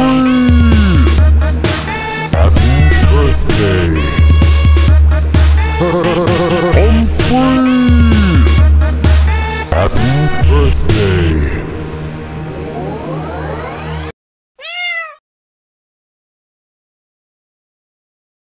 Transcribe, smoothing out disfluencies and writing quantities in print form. Balloons!